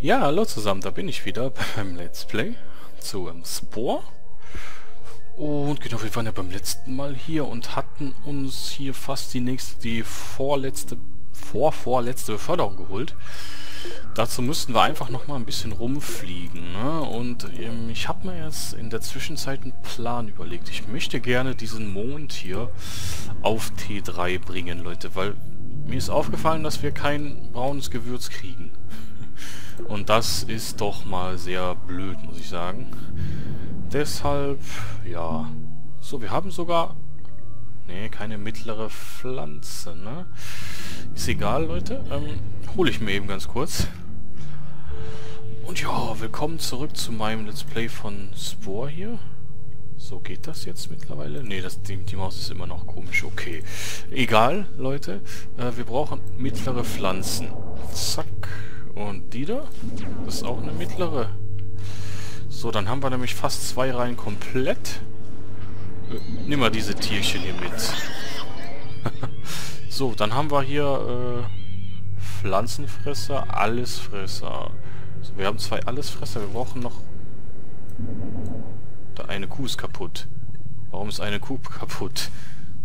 Ja, hallo zusammen, da bin ich wieder beim Let's Play zu Spore. Und genau, wir waren ja beim letzten Mal hier und hatten uns hier fast die vorletzte Beförderung geholt. Dazu müssten wir einfach noch mal ein bisschen rumfliegen, ne? Und ich habe mir jetzt in der Zwischenzeit einen Plan überlegt. Ich möchte gerne diesen Mond hier auf T3 bringen, Leute, weil mir ist aufgefallen, dass wir kein braunes Gewürz kriegen. Und das ist doch mal sehr blöd, muss ich sagen. Deshalb, ja. So, wir haben sogar... Nee, keine mittlere Pflanze, ne? Ist egal, Leute. Hole ich mir eben ganz kurz. Und ja, willkommen zurück zu meinem Let's Play von Spore hier. So, geht das jetzt mittlerweile? Nee, die Maus ist immer noch komisch. Okay. Egal, Leute. Wir brauchen mittlere Pflanzen. Zack. Und die da? Das ist auch eine mittlere. So, dann haben wir nämlich fast zwei Reihen komplett. Nimm mal diese Tierchen hier mit. So, dann haben wir hier Pflanzenfresser, Allesfresser. So, wir haben zwei Allesfresser, wir brauchen noch... Da eine Kuh ist kaputt. Warum ist eine Kuh kaputt?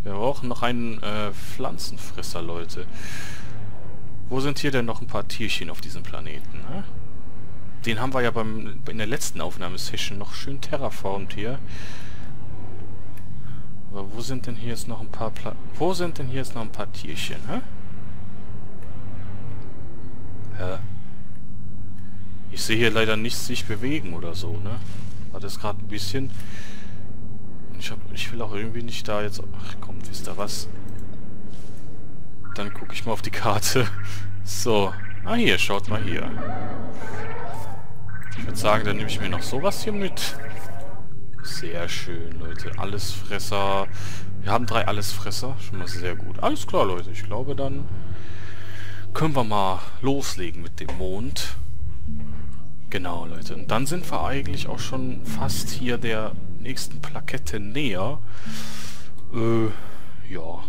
Wir brauchen noch einen Pflanzenfresser, Leute. Wo sind hier denn noch ein paar Tierchen auf diesem Planeten, ne? Den haben wir ja in der letzten Aufnahmesession noch schön terraformt hier. Aber wo sind denn hier jetzt noch ein paar Tierchen, hä? Hä? Ich sehe hier leider nichts sich bewegen oder so, ne? War das gerade ein bisschen... Ich will auch irgendwie nicht da jetzt... Ach komm, wisst ihr was? Dann gucke ich mal auf die Karte. So. Ah, hier, schaut mal hier. Ich würde sagen, dann nehme ich mir noch sowas hier mit. Sehr schön, Leute. Allesfresser. Wir haben drei Allesfresser. Schon mal sehr gut. Alles klar, Leute. Ich glaube, dann können wir mal loslegen mit dem Mond. Genau, Leute. Und dann sind wir eigentlich auch schon fast hier der nächsten Plakette näher. Ja.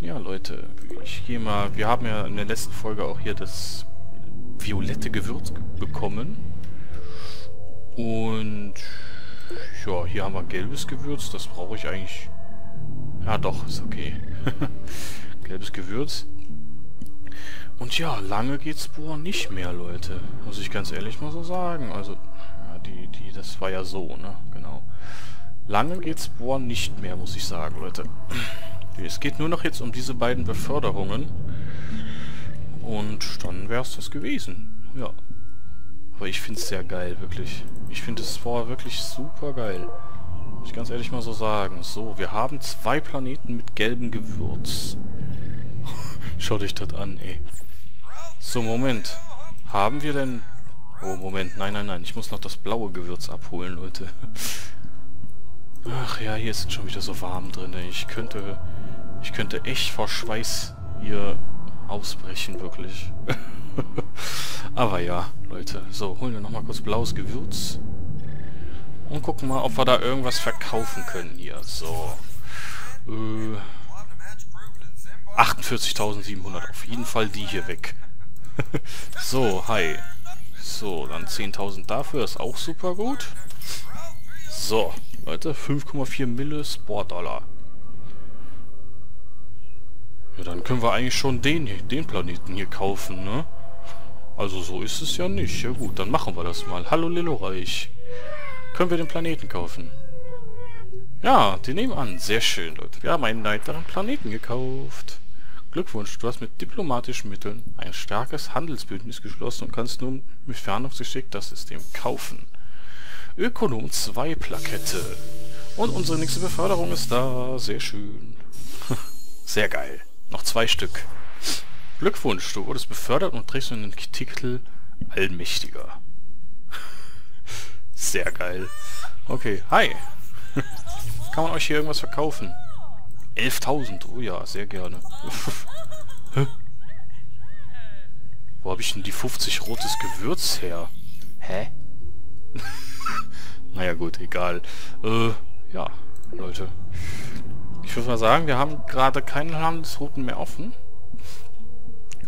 Ja, Leute. Ich gehe mal... Wir haben ja in der letzten Folge auch hier das... violette Gewürz bekommen. Und ja, hier haben wir gelbes Gewürz. Das brauche ich eigentlich... Ja doch, ist okay. Gelbes Gewürz. Und ja, lange geht's boah nicht mehr, Leute. Muss ich ganz ehrlich mal so sagen. Also, ja, das war ja so, ne? Genau. Lange geht's boah nicht mehr, muss ich sagen, Leute. Es geht nur noch jetzt um diese beiden Beförderungen. Und dann wäre es das gewesen. Ja. Aber ich finde es sehr geil, wirklich. Ich finde es vorher wirklich super geil. Muss ich ganz ehrlich mal so sagen. So, wir haben zwei Planeten mit gelbem Gewürz. Schaut euch das an, ey. So, Moment. Haben wir denn... Oh, Moment. Nein, nein, nein. Ich muss noch das blaue Gewürz abholen, Leute. Ach ja, hier sind schon wieder so warm drin, ey. Ich könnte echt vor Schweiß hier... ausbrechen, wirklich. Aber ja, Leute. So, holen wir nochmal kurz blaues Gewürz. Und gucken mal, ob wir da irgendwas verkaufen können hier. So. 48.700. Auf jeden Fall die hier weg. So, hi. So, dann 10.000 dafür. Ist auch super gut. So, Leute. 5,4 Mille Spore-Dollar. Ja, dann können wir eigentlich schon den Planeten hier kaufen, ne? Also so ist es ja nicht. Ja gut, dann machen wir das mal. Hallo Lilloreich. Können wir den Planeten kaufen? Ja, den nehmen wir an. Sehr schön, Leute. Wir haben einen Knight-Darren Planeten gekauft. Glückwunsch, du hast mit diplomatischen Mitteln ein starkes Handelsbündnis geschlossen und kannst nun mit Fernungsgeschick das System kaufen. Ökonom 2 Plakette. Und unsere nächste Beförderung ist da. Sehr schön. Sehr geil. Noch zwei Stück. Glückwunsch, du wurdest befördert und trägst nun den Titel Allmächtiger. Sehr geil. Okay, hi. Kann man euch hier irgendwas verkaufen? 11.000, oh ja, sehr gerne. Hä? Wo habe ich denn die 50 rotes Gewürz her? Hä? Naja gut, egal. Ja, Leute. Ich würde mal sagen, wir haben gerade keine Handelsrouten mehr offen.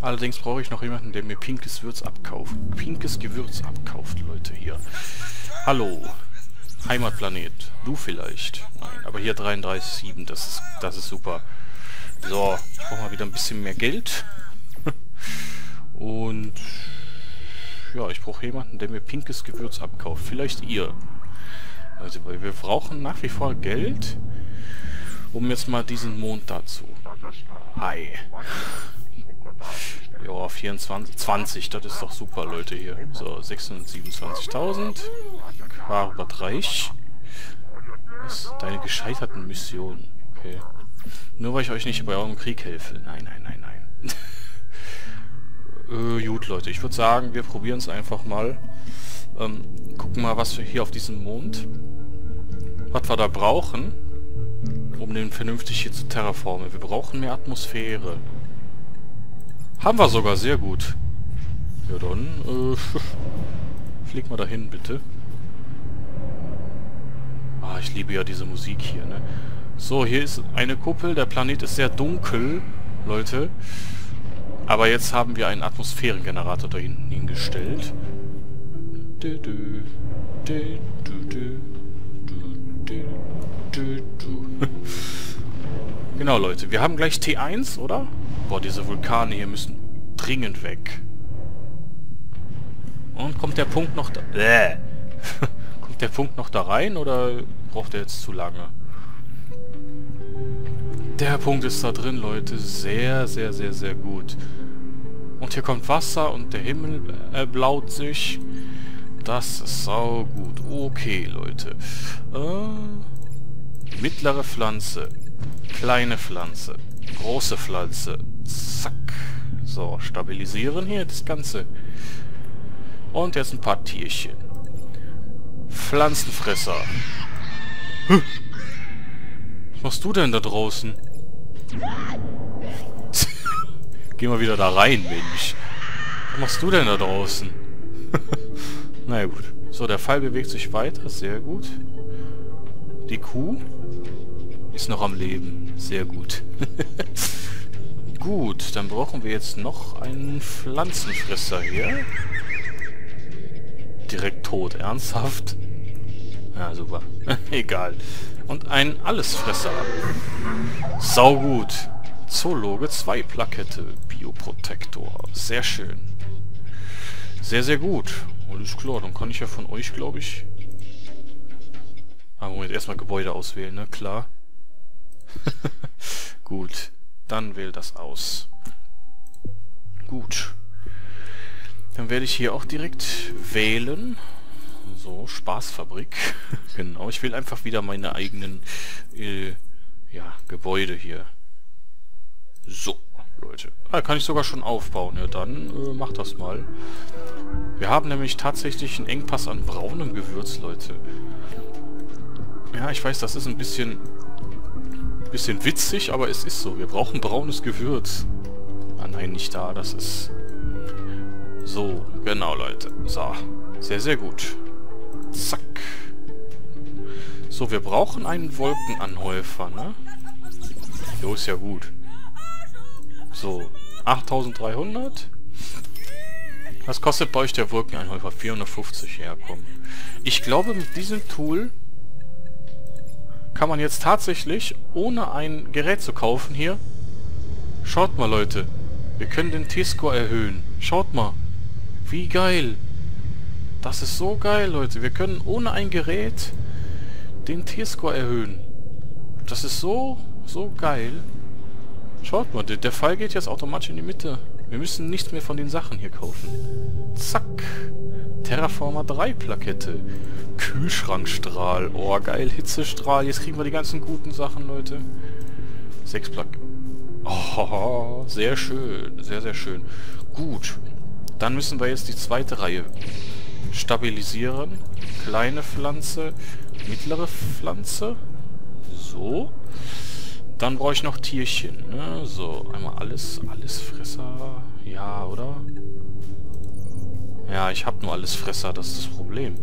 Allerdings brauche ich noch jemanden, der mir pinkes Gewürz abkauft. Pinkes Gewürz abkauft, Leute, hier. Hallo. Heimatplanet. Du vielleicht. Nein, aber hier 33,7. Das ist super. So, ich brauche mal wieder ein bisschen mehr Geld. Und... ja, ich brauche jemanden, der mir pinkes Gewürz abkauft. Vielleicht ihr. Also, wir brauchen nach wie vor Geld, um jetzt mal diesen Mond dazu. Hi. Ja, 24, 20, das ist doch super, Leute, hier. So, 627.000. Quabat-Reich. Das ist deine gescheiterten Missionen. Okay. Nur weil ich euch nicht bei eurem Krieg helfe. Nein, nein, nein, nein. Gut, Leute, ich würde sagen, wir probieren es einfach mal. Gucken mal, was wir hier auf diesem Mond, was wir da brauchen, um den vernünftig hier zu terraformen. Wir brauchen mehr Atmosphäre. Haben wir sogar, sehr gut. Ja, dann, flieg mal dahin, bitte. Ah, ich liebe ja diese Musik hier, ne? So, hier ist eine Kuppel, der Planet ist sehr dunkel, Leute. Aber jetzt haben wir einen Atmosphärengenerator da hinten hingestellt. Genau, Leute. Wir haben gleich T1, oder? Boah, diese Vulkane hier müssen dringend weg. Und kommt der Punkt noch da... kommt der Punkt noch da rein, oder braucht er jetzt zu lange? Der Punkt ist da drin, Leute. Sehr, sehr, sehr, sehr gut. Und hier kommt Wasser und der Himmel blaut sich. Das ist sau gut. Okay, Leute. Mittlere Pflanze. Kleine Pflanze. Große Pflanze. Zack. So, stabilisieren hier das Ganze. Und jetzt ein paar Tierchen. Pflanzenfresser. Huh. Was machst du denn da draußen? Geh mal wieder da rein, Mensch. Was machst du denn da draußen? Na ja, gut. So, der Pfeil bewegt sich weiter. Sehr gut. Die Kuh ist noch am Leben. Sehr gut. Gut, dann brauchen wir jetzt noch einen Pflanzenfresser hier. Direkt tot. Ernsthaft? Ja, super. Egal. Und ein Allesfresser. Sau gut. Zoologe 2 Plakette. Bioprotektor. Sehr schön. Sehr, sehr gut. Alles klar, dann kann ich ja von euch, glaube ich... Ah, Moment, erstmal Gebäude auswählen, ne? Klar. Gut. Dann wähl das aus. Gut. Dann werde ich hier auch direkt wählen. So, Spaßfabrik. Genau, ich will einfach wieder meine eigenen ja, Gebäude hier. So, Leute. Ah, kann ich sogar schon aufbauen. Ja, dann mach das mal. Wir haben nämlich tatsächlich einen Engpass an braunem Gewürz, Leute. Ja, ich weiß, das ist ein bisschen witzig, aber es ist so. Wir brauchen braunes Gewürz. Ah, nein, nicht da. Das ist... So, genau, Leute. So, sehr, sehr gut. Zack. So, wir brauchen einen Wolkenanhäufer, ne? Jo, ist ja gut. So, 8300. Was kostet bei euch der Wolkenanhäufer? 450, ja, komm. Ich glaube, mit diesem Tool kann man jetzt tatsächlich, ohne ein Gerät zu kaufen hier... Schaut mal, Leute. Wir können den T-Score erhöhen. Schaut mal. Wie geil. Das ist so geil, Leute. Wir können ohne ein Gerät den T-Score erhöhen. Das ist so, so geil. Schaut mal, der Pfeil geht jetzt automatisch in die Mitte. Wir müssen nichts mehr von den Sachen hier kaufen. Zack. Terraformer 3 Plakette. Kühlschrankstrahl. Oh, geil. Hitzestrahl. Jetzt kriegen wir die ganzen guten Sachen, Leute. 6 Plakette. Oh, sehr schön. Sehr, sehr schön. Gut. Dann müssen wir jetzt die zweite Reihe stabilisieren. Kleine Pflanze. Mittlere Pflanze. So. Dann brauche ich noch Tierchen. Ne? So, einmal Allesfresser. Ja, oder? Ja, ich habe nur Allesfresser, das ist das Problem.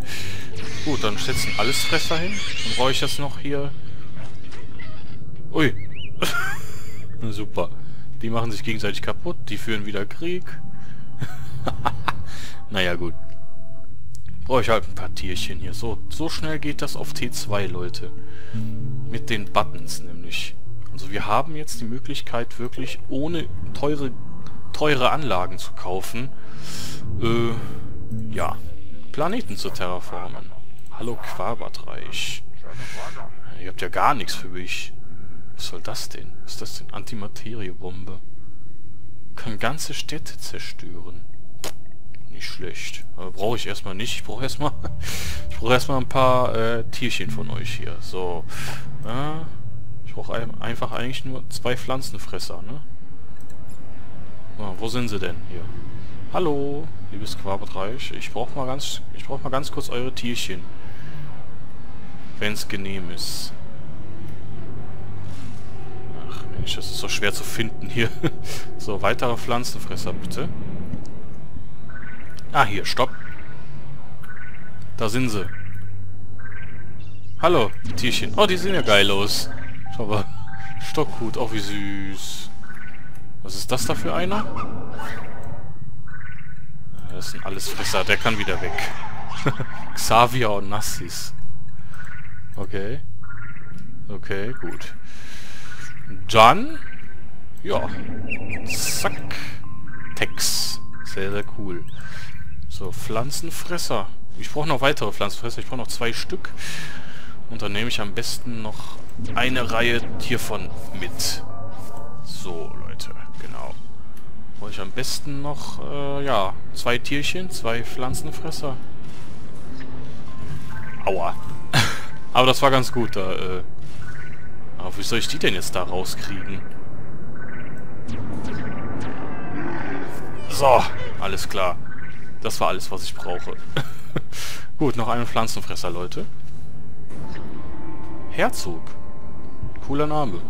Gut, dann setze ich einen Allesfresser hin. Dann brauche ich jetzt noch hier... Ui. Super. Die machen sich gegenseitig kaputt, die führen wieder Krieg. Naja, gut. Brauche ich halt ein paar Tierchen hier. So schnell geht das auf T2, Leute. Mit den Buttons nämlich. Also wir haben jetzt die Möglichkeit, wirklich ohne teure Anlagen zu kaufen, ja, Planeten zu terraformen. Hallo Quabat-Reich. Ihr habt ja gar nichts für mich. Was soll das denn? Was ist das denn? Antimateriebombe. Kann ganze Städte zerstören. Nicht schlecht. Aber brauche ich erstmal nicht. Ich brauche erstmal ein paar Tierchen von euch hier. So. Ich brauche einfach eigentlich nur 2 Pflanzenfresser, ne? So, wo sind sie denn? Hier. Hallo, liebes Quabat-Reich. Ich brauche mal ganz kurz eure Tierchen. Wenn es genehm ist. Ach Mensch, das ist so schwer zu finden hier. So, weitere Pflanzenfresser bitte. Ah, hier, stopp. Da sind sie. Hallo, die Tierchen. Oh, die sehen ja geil aus. Schau mal. Stockhut, auch wie süß. Was ist das da für einer? Das sind alles Fresser, der kann wieder weg. Xavier Onassis. Okay. Okay, gut. Dann... ja. Zack. Tex. Sehr, sehr cool. So, Pflanzenfresser. Ich brauche noch weitere Pflanzenfresser. Ich brauche noch 2 Stück. Und dann nehme ich am besten noch eine Reihe hiervon mit. So, Leute. Genau. Brauche ich am besten noch, ja, 2 Tierchen, 2 Pflanzenfresser. Aua. Aber das war ganz gut, da, aber wie soll ich die denn jetzt da rauskriegen? So, alles klar. Das war alles, was ich brauche. Gut, noch einen Pflanzenfresser, Leute. Herzog. Cooler Name.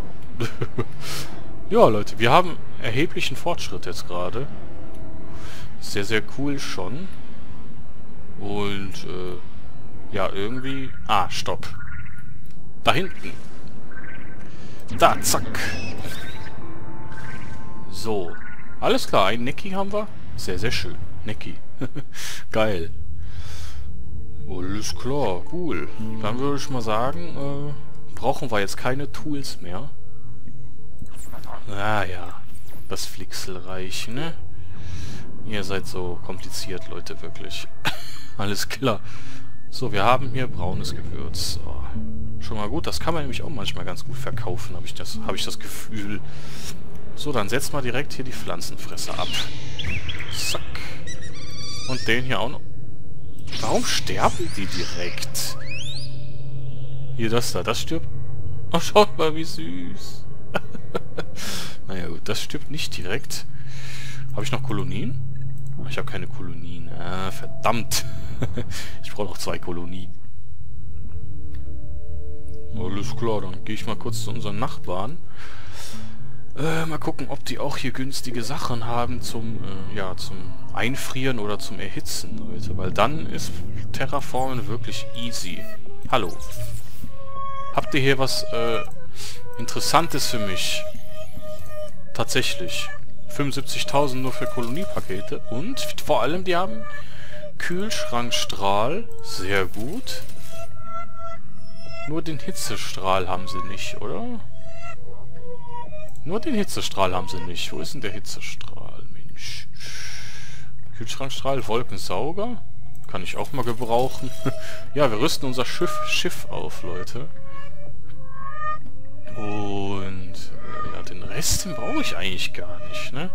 Ja, Leute, wir haben erheblichen Fortschritt jetzt gerade. Sehr, sehr cool schon. Und, ja, irgendwie... ah, stopp. Da hinten. Da, zack. So. Alles klar, ein Necki haben wir. Sehr, sehr schön. Necki. Geil. Alles klar, cool. Dann würde ich mal sagen, brauchen wir jetzt keine Tools mehr. Ah ja. Das Flixelreich, ne? Ihr seid so kompliziert, Leute, wirklich. Alles klar. So, wir haben hier braunes Gewürz. Oh, schon mal gut. Das kann man nämlich auch manchmal ganz gut verkaufen, habe ich das Gefühl. So, dann setzt mal direkt hier die Pflanzenfresser ab. Zack. Und den hier auch noch. Warum sterben die direkt? Hier, das da. Das stirbt. Oh, schaut mal, wie süß. Naja, gut. Das stirbt nicht direkt. Habe ich noch Kolonien? Ich habe keine Kolonien. Ah, verdammt. Ich brauche noch 2 Kolonien. Alles klar, dann gehe ich mal kurz zu unseren Nachbarn. Mal gucken, ob die auch hier günstige Sachen haben zum, ja, zum Einfrieren oder zum Erhitzen, Leute. Weil dann ist Terraformen wirklich easy. Hallo. Habt ihr hier was Interessantes für mich? Tatsächlich. 75.000 nur für Koloniepakete. Und vor allem, die haben Kühlschrankstrahl. Sehr gut. Nur den Hitzestrahl haben sie nicht, oder? Nur den Hitzestrahl haben sie nicht. Wo ist denn der Hitzestrahl, Mensch? Kühlschrankstrahl, Wolkensauger? Kann ich auch mal gebrauchen. Ja, wir rüsten unser Schiff auf, Leute. Und... ja, den Rest, den brauche ich eigentlich gar nicht, ne?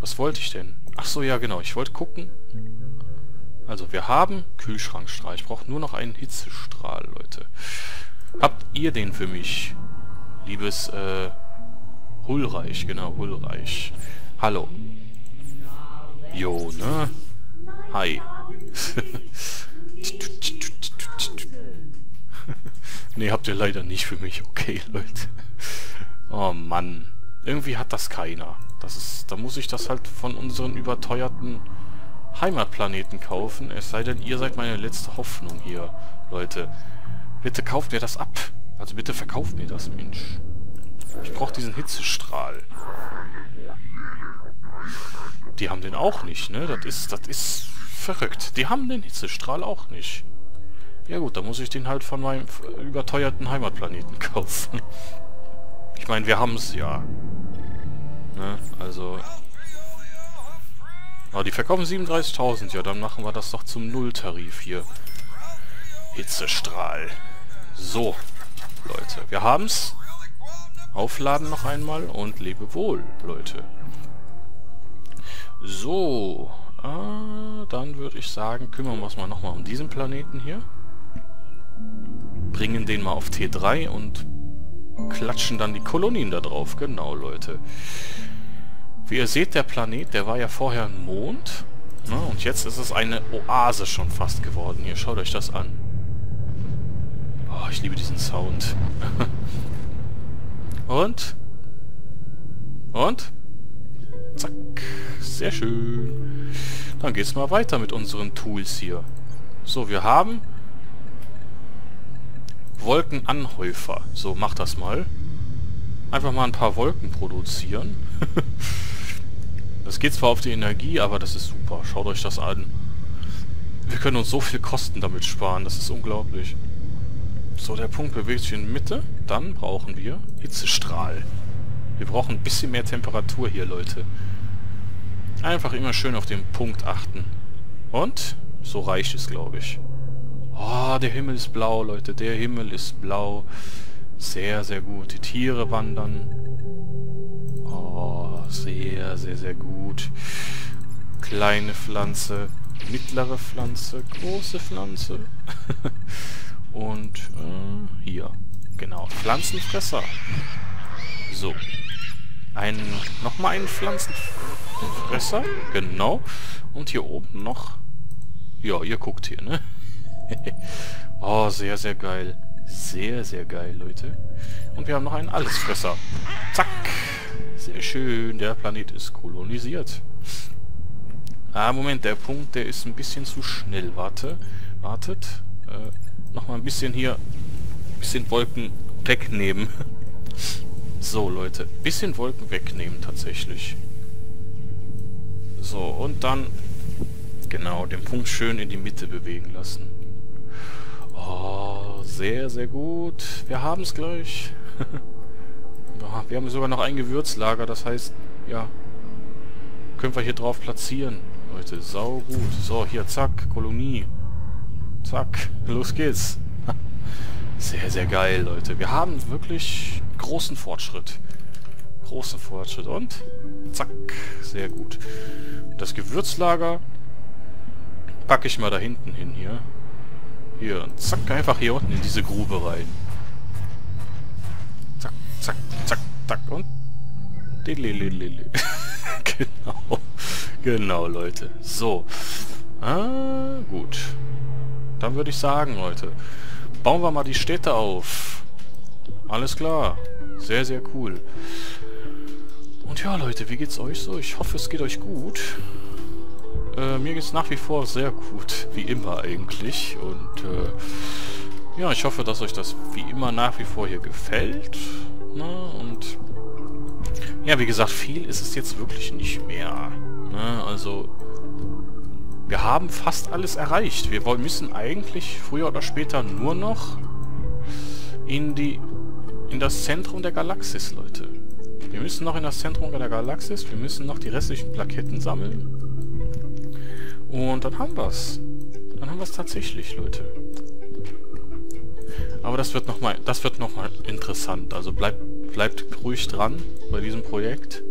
Was wollte ich denn? Ach so, ja genau, ich wollte gucken. Also, wir haben Kühlschrankstrahl. Ich brauche nur noch einen Hitzestrahl, Leute. Habt ihr den für mich? Liebes, Hulreich, genau, Hulreich. Hallo. Jo, ne? Hi. Ne, habt ihr leider nicht für mich. Okay, Leute. Oh Mann. Irgendwie hat das keiner. Das ist, da muss ich das halt von unseren überteuerten Heimatplaneten kaufen. Es sei denn, ihr seid meine letzte Hoffnung hier, Leute. Bitte kauft mir das ab. Also bitte verkauft mir das, Mensch. Ich brauche diesen Hitzestrahl. Die haben den auch nicht, ne? Das ist verrückt. Die haben den Hitzestrahl auch nicht. Ja gut, dann muss ich den halt von meinem überteuerten Heimatplaneten kaufen. Ich meine, wir haben es ja. Ne? Also... Ah, die verkaufen 37.000. Ja, dann machen wir das doch zum Nulltarif hier. Hitzestrahl. So, Leute. Wir haben's. Aufladen noch einmal und lebewohl, Leute. So. Dann würde ich sagen, kümmern wir uns mal nochmal um diesen Planeten hier. Bringen den mal auf T3 und klatschen dann die Kolonien da drauf. Genau, Leute. Wie ihr seht, der Planet, der war ja vorher ein Mond. Na, und jetzt ist es eine Oase schon fast geworden. Hier, schaut euch das an. Oh, ich liebe diesen Sound. Und? Zack. Sehr schön. Dann geht's mal weiter mit unseren Tools hier. So, wir haben... Wolkenanhäufer. So, mach das mal. Einfach mal ein paar Wolken produzieren. Das geht zwar auf die Energie, aber das ist super. Schaut euch das an. Wir können uns so viel Kosten damit sparen. Das ist unglaublich. So, der Punkt bewegt sich in Mitte. Dann brauchen wir Hitzestrahl. Wir brauchen ein bisschen mehr Temperatur hier, Leute. Einfach immer schön auf den Punkt achten. Und so reicht es, glaube ich. Oh, der Himmel ist blau, Leute. Der Himmel ist blau. Sehr, sehr gut. Die Tiere wandern. Oh, sehr, sehr, sehr gut. Kleine Pflanze, mittlere Pflanze, große Pflanze. Und hier. Genau. Pflanzenfresser. So. Nochmal einen Pflanzenfresser. Genau. Und hier oben noch. Ja, ihr guckt hier, ne? Oh, sehr, sehr geil. Sehr, sehr geil, Leute. Und wir haben noch einen Allesfresser. Zack. Sehr schön. Der Planet ist kolonisiert. Ah, Moment. Der Punkt, der ist ein bisschen zu schnell. Wartet. Nochmal ein bisschen hier... Bisschen Wolken wegnehmen. So, Leute. Bisschen Wolken wegnehmen, tatsächlich. So, und dann... Genau, den Punkt schön in die Mitte bewegen lassen. Oh, sehr, sehr gut. Wir haben es gleich. Wir haben sogar noch ein Gewürzlager, das heißt, ja, können wir hier drauf platzieren. Leute, sau gut. So, hier, zack, Kolonie. Zack, los geht's. Sehr, sehr geil, Leute. Wir haben wirklich großen Fortschritt. Großen Fortschritt und zack, sehr gut. Das Gewürzlager packe ich mal da hinten hin hier. Hier, zack, einfach hier unten in diese Grube rein. Zack, zack, zack, zack und... Genau. Genau, Leute. So. Ah, gut. Dann würde ich sagen, Leute, bauen wir mal die Städte auf. Alles klar. Sehr, sehr cool. Und ja, Leute, wie geht's euch so? Ich hoffe, es geht euch gut. Mir geht's nach wie vor sehr gut, wie immer eigentlich. Und ja, ich hoffe, dass euch das wie immer nach wie vor hier gefällt. Na, und ja, wie gesagt, viel ist es jetzt wirklich nicht mehr. Na, also, wir haben fast alles erreicht. Wir müssen eigentlich früher oder später nur noch in das Zentrum der Galaxis, Leute. Wir müssen noch in das Zentrum der Galaxis. Wir müssen noch die restlichen Plaketten sammeln. Und dann haben wir es. Dann haben wir es tatsächlich, Leute. Aber das wird noch mal interessant. Also bleibt ruhig dran bei diesem Projekt.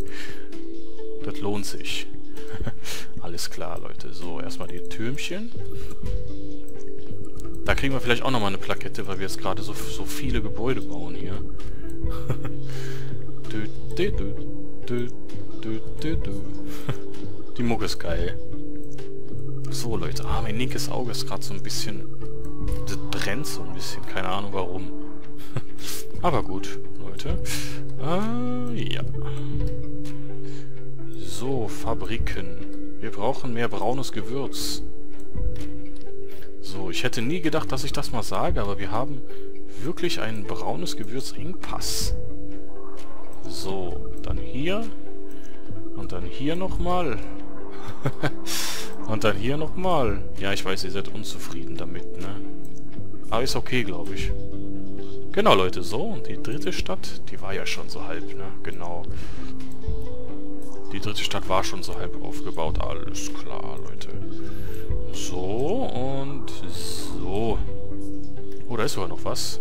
Das lohnt sich. Alles klar, Leute. So, erstmal die Türmchen. Da kriegen wir vielleicht auch nochmal eine Plakette, weil wir jetzt gerade so viele Gebäude bauen hier. Die Mucke ist geil. So, Leute. Ah, mein linkes Auge ist gerade so ein bisschen... Das brennt so ein bisschen. Keine Ahnung, warum. Aber gut, Leute. Ja. So, Fabriken. Wir brauchen mehr braunes Gewürz. So, ich hätte nie gedacht, dass ich das mal sage, aber wir haben wirklich einen braunes Gewürz-Engpass. So, dann hier. Und dann hier nochmal. Und dann hier nochmal. Ja, ich weiß, ihr seid unzufrieden damit, ne? Aber ist okay, glaube ich. Genau, Leute, so. Und die dritte Stadt, die war ja schon so halb, ne? Genau. Die dritte Stadt war schon so halb aufgebaut. Alles klar, Leute. So und so. Oh, da ist sogar noch was.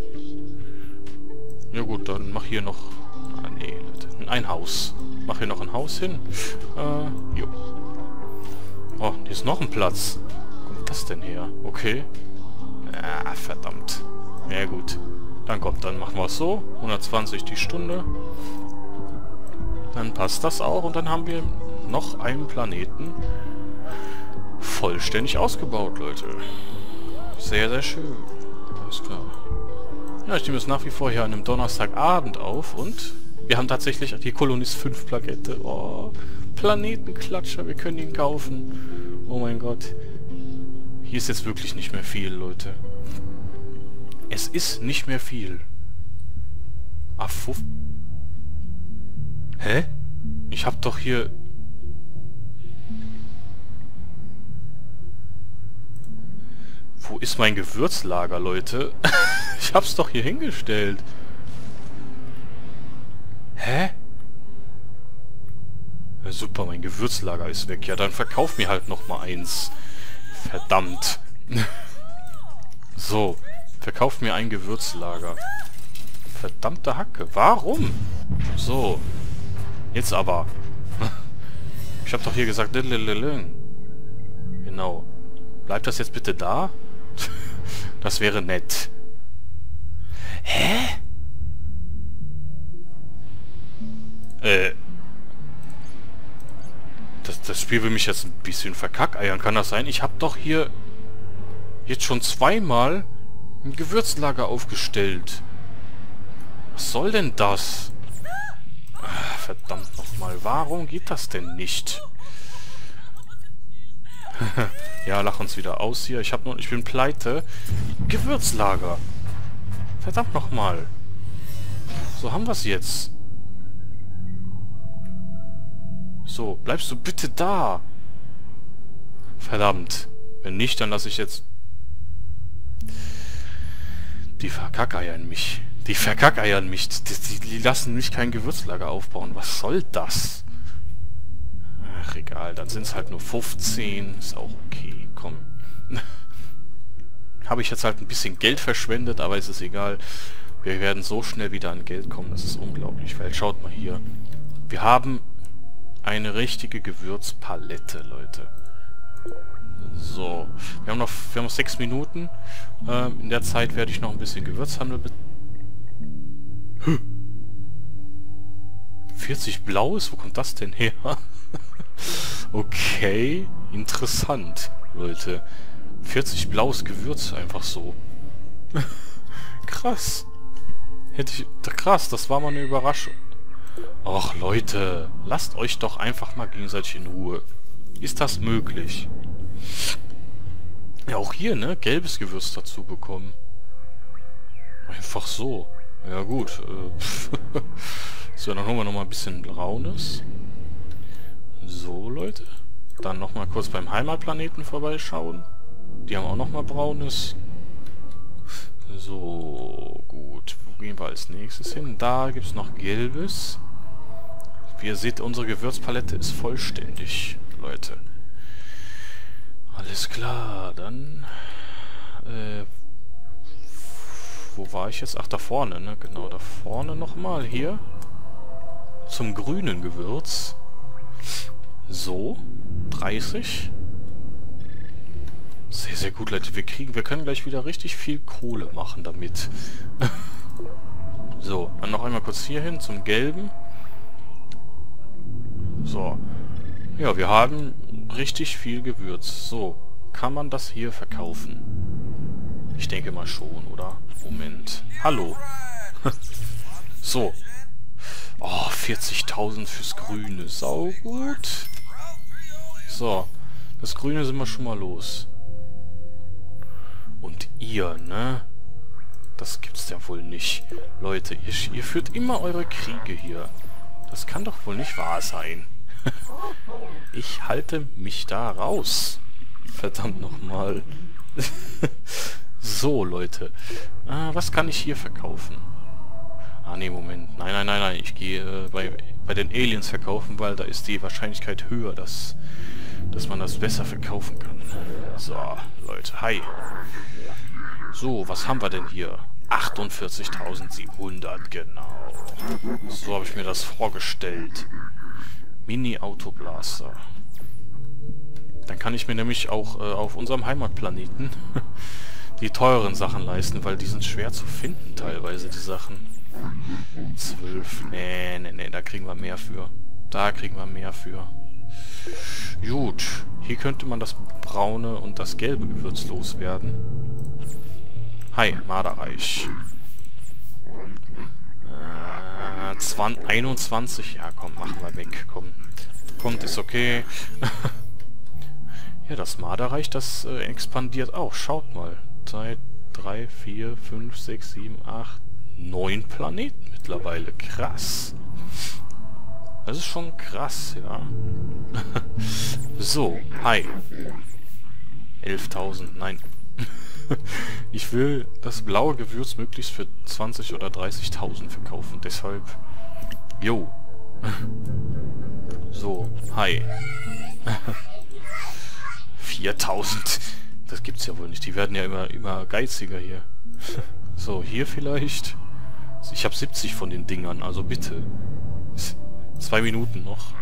Ja gut, dann mach hier noch... Ah, nee, Leute. Ein Haus. Mach hier noch ein Haus hin. Jo. Oh, hier ist noch ein Platz. Wo kommt das denn her? Okay. Ah, verdammt. Ja gut. Dann kommt, dann machen wir es so. 120 die Stunde. Dann passt das auch. Und dann haben wir noch einen Planeten vollständig ausgebaut, Leute. Sehr, sehr schön. Alles klar. Ja, ich nehme es nach wie vor hier an einem Donnerstagabend auf und wir haben tatsächlich die Kolonis 5 Plakette. Oh, Planetenklatscher, wir können ihn kaufen. Oh mein Gott. Hier ist jetzt wirklich nicht mehr viel, Leute. Es ist nicht mehr viel. Affuff. Hä? Ich hab doch hier... Wo ist mein Gewürzlager, Leute? Ich hab's doch hier hingestellt. Hä? Ja, super, mein Gewürzlager ist weg. Ja, dann verkauf mir halt noch mal eins. Verdammt. So, verkauf mir ein Gewürzlager. Verdammte Hacke. Warum? So. Jetzt aber. Ich hab doch hier gesagt... Genau. Bleibt das jetzt bitte da? Das wäre nett. Hä? Das Spiel will mich jetzt ein bisschen verkackeiern. Kann das sein? Ich habe doch hier jetzt schon zweimal ein Gewürzlager aufgestellt. Was soll denn das? Ach, verdammt nochmal. Warum geht das denn nicht? Ja, lach uns wieder aus hier. Ich bin pleite. Gewürzlager. Verdammt nochmal. So haben wir es jetzt. So, bleibst du bitte da. Verdammt. Wenn nicht, dann lasse ich jetzt... Die verkackeiern mich. Die verkackeiern mich. Die lassen mich kein Gewürzlager aufbauen. Was soll das? Ach, egal. Dann sind es halt nur 15. Ist auch okay. Komm. Habe ich jetzt halt ein bisschen Geld verschwendet, aber es ist egal. Wir werden so schnell wieder an Geld kommen. Das ist unglaublich. Weil schaut mal hier. Wir haben eine richtige Gewürzpalette, Leute. So. Wir haben noch 6 Minuten. In der Zeit werde ich noch ein bisschen Gewürzhandel... 40 Blaues? Wo kommt das denn her? Okay, interessant, Leute. 40 blaues Gewürz, einfach so. Krass. Krass, das war mal eine Überraschung. Och, Leute, lasst euch doch einfach mal gegenseitig in Ruhe. Ist das möglich? Ja, auch hier, ne? Gelbes Gewürz dazu bekommen. Einfach so. Ja gut. So, dann holen wir nochmal ein bisschen Braunes. So, Leute. Dann nochmal kurz beim Heimatplaneten vorbeischauen. Die haben auch nochmal Braunes. So, gut. Wo gehen wir als nächstes hin? Da gibt es noch Gelbes. Wie ihr seht, unsere Gewürzpalette ist vollständig, Leute. Alles klar, dann... Wo war ich jetzt? Ach, da vorne, ne? Genau, da vorne nochmal hier. Zum grünen Gewürz. So, 30. Sehr, sehr gut, Leute. Wir können gleich wieder richtig viel Kohle machen damit. So, dann noch einmal kurz hier hin zum Gelben. So. Ja, wir haben richtig viel Gewürz. So, kann man das hier verkaufen? Ich denke mal schon, oder? Moment. Hallo. So. Oh, 40.000 fürs Grüne. Sau gut. So, das Grüne sind wir schon mal los. Und ihr, ne? Das gibt's ja wohl nicht. Leute, ihr führt immer eure Kriege hier. Das kann doch wohl nicht wahr sein. Ich halte mich da raus. Verdammt nochmal. So, Leute. Was kann ich hier verkaufen? Ah, nee, Moment. Nein, nein, nein, nein. Ich gehe bei den Aliens verkaufen, weil da ist die Wahrscheinlichkeit höher, dass man das besser verkaufen kann. So, Leute. Hi. So, was haben wir denn hier? 48.700, genau. So habe ich mir das vorgestellt. Mini-Autoblaster. Dann kann ich mir nämlich auch auf unserem Heimatplaneten die teuren Sachen leisten, weil die sind schwer zu finden teilweise, die Sachen. 12. Nee, nee, nee, da kriegen wir mehr für. Da kriegen wir mehr für. Gut, hier könnte man das braune und das gelbe Gewürz loswerden. Hi, Marderreich. 21, ja komm, machen wir weg, komm. Kommt, ist okay. Ja, das Marderreich, das expandiert auch. Schaut mal, seit 3, 4, 5, 6, 7, 8, 9 Planeten mittlerweile. Krass. Das ist schon krass, ja. So, hi. 11.000, nein. Ich will das blaue Gewürz möglichst für 20.000 oder 30.000 verkaufen. Deshalb... Jo. So, hi. 4.000. Das gibt's ja wohl nicht. Die werden ja immer geiziger hier. So, hier vielleicht. Ich habe 70 von den Dingern, also bitte. 2 Minuten noch.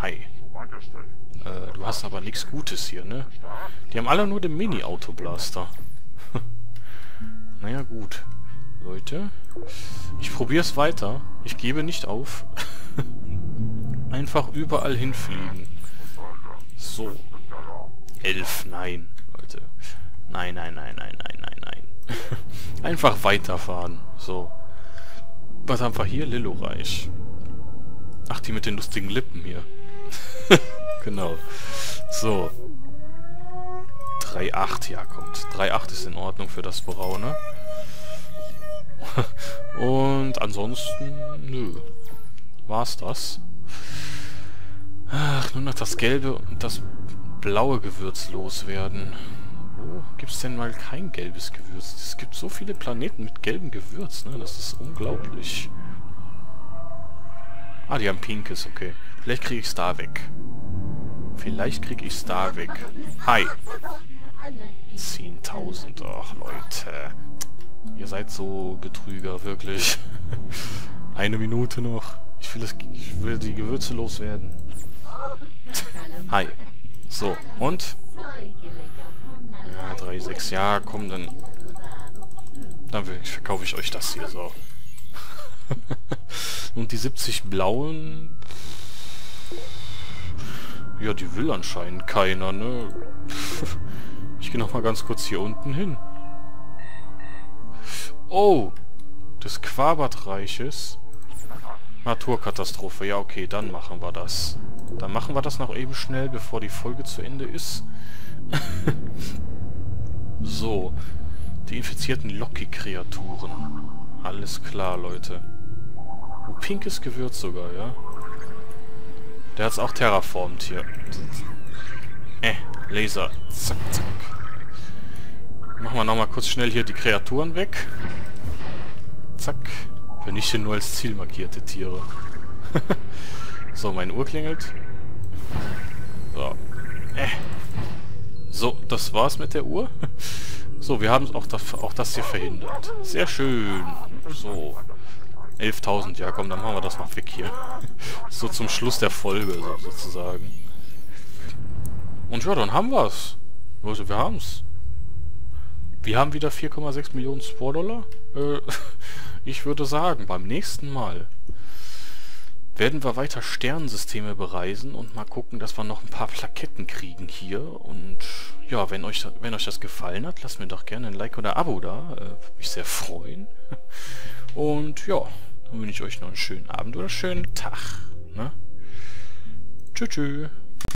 Hi. Du hast aber nichts Gutes hier, ne? Die haben alle nur den Mini-Autoblaster. Naja, gut. Leute, ich probiere es weiter. Ich gebe nicht auf. Einfach überall hinfliegen. So. 11, nein, Leute. Nein, nein, nein, nein, nein, nein, nein. Einfach weiterfahren. So. Was haben wir hier? Lilloreich. Ach, die mit den lustigen Lippen hier. Genau. So. 3,8, ja, kommt. 3,8 ist in Ordnung für das Braune. Und ansonsten, nö. War's das? Ach, nur noch das gelbe und das blaue Gewürz loswerden. Wo gibt's denn mal kein gelbes Gewürz? Es gibt so viele Planeten mit gelbem Gewürz, ne? Das ist unglaublich. Ah, die haben pinkes, okay. Vielleicht kriege ich's da weg. Vielleicht kriege ich's da weg. Hi. 10.000. Ach, Leute. Ihr seid so Betrüger, wirklich. 1 Minute noch. Ich will die Gewürze loswerden. Hi. So, und? Ja, 3,6. Ja, komm, dann verkaufe ich euch das hier so. Und die 70 blauen... Ja, die will anscheinend keiner, ne? Ich gehe nochmal ganz kurz hier unten hin. Oh! Des Quabat-Reiches. Naturkatastrophe. Ja, okay, dann machen wir das. Dann machen wir das noch eben schnell, bevor die Folge zu Ende ist. So. Die infizierten Locki-Kreaturen. Alles klar, Leute. Oh, pinkes Gewürz sogar, ja? Der hat's auch terraformt hier. Laser. Zack, zack. Machen wir nochmal kurz schnell hier die Kreaturen weg. Zack. Vernichten nur als Ziel markierte Tiere. So, meine Uhr klingelt. So. So, das war's mit der Uhr. So, wir haben auch das hier verhindert. Sehr schön. So. 11.000, ja komm, dann machen wir das mal weg hier. So zum Schluss der Folge, sozusagen. Und ja, dann haben wir's. Also, wir haben's. Wir haben wieder 4,6 Millionen Spore-Dollar. Ich würde sagen, beim nächsten Mal werden wir weiter Sternensysteme bereisen und mal gucken, dass wir noch ein paar Plaketten kriegen hier. Und ja, wenn euch das gefallen hat, lasst mir doch gerne ein Like oder Abo da. Würde mich sehr freuen. Und ja, dann wünsche ich euch noch einen schönen Abend oder einen schönen Tag. Ne? Tschüss.